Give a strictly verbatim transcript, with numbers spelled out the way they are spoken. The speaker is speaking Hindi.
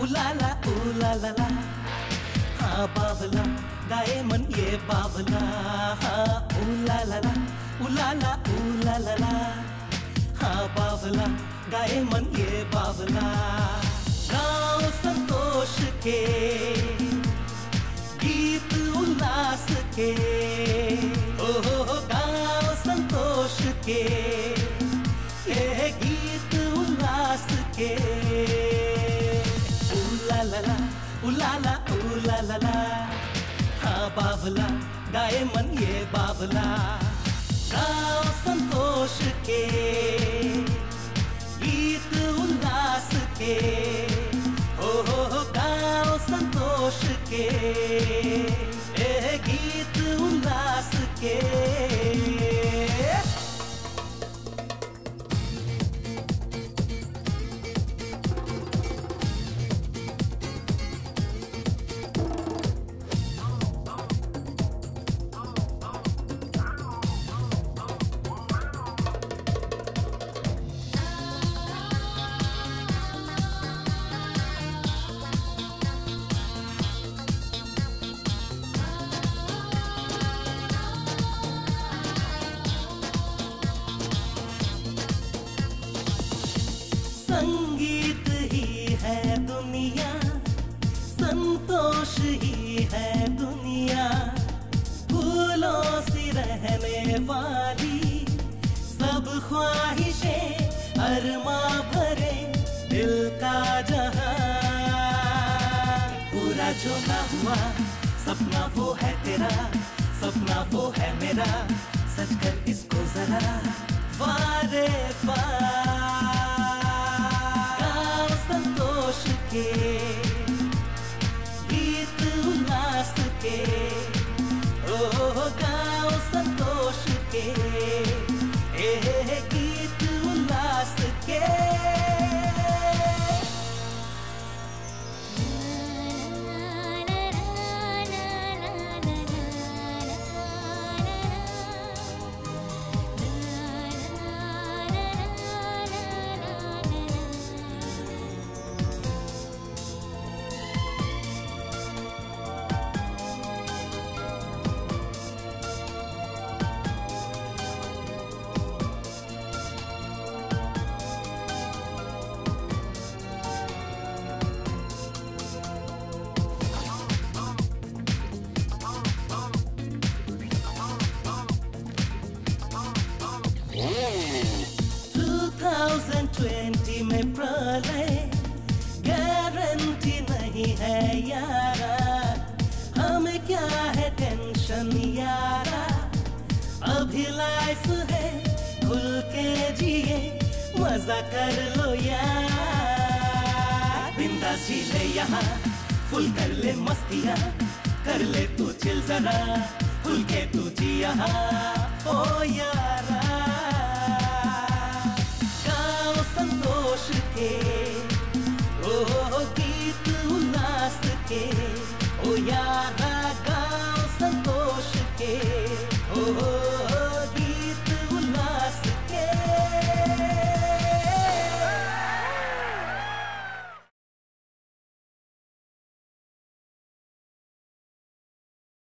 ooh la la, ooh la la la. हाँ बावला, गाए मन ये बावला. हाँ ooh la la la, ooh la la, ooh la la la. हाँ बावला, गाए मन ये बावला. गाँव संतोष के, गीत उल्लास के. ओह गाँव संतोष के, ये गीत उल्लास के. ला ला ला, ooh la la, ooh la la la. हाँ बावला, गाए मन ये बावला. गाँव संतोष के, गीत उल्लास के. ओह गाँव संतोष के, ये गीत उल्लास के. संगीत ही है दुनिया, संतोष ही है दुनिया. फूलों सी रहने वाली सब ख्वाहिशें अरमां भरे दिल का जहां. पूरा जो ना हुआ सपना वो है तेरा, सपना वो है मेरा, सच कर इसको जरा. वारे वाह संतोष के, गीत उल्लास के. ओह गाँव संतोष के, ये गीत उल्लास के. twenty में प्रलय गारंटी नहीं है यारा. हमें क्या है टेंशन यारा, अभी लाइफ है खुल के जिए, मजा कर लो यार. बिंदास जी ले यहाँ, फुल कर ले मस्तियाँ, कर ले तू चिल जरा, खुल के तू जी यहाँ. ओ यारा संतोष के, ओ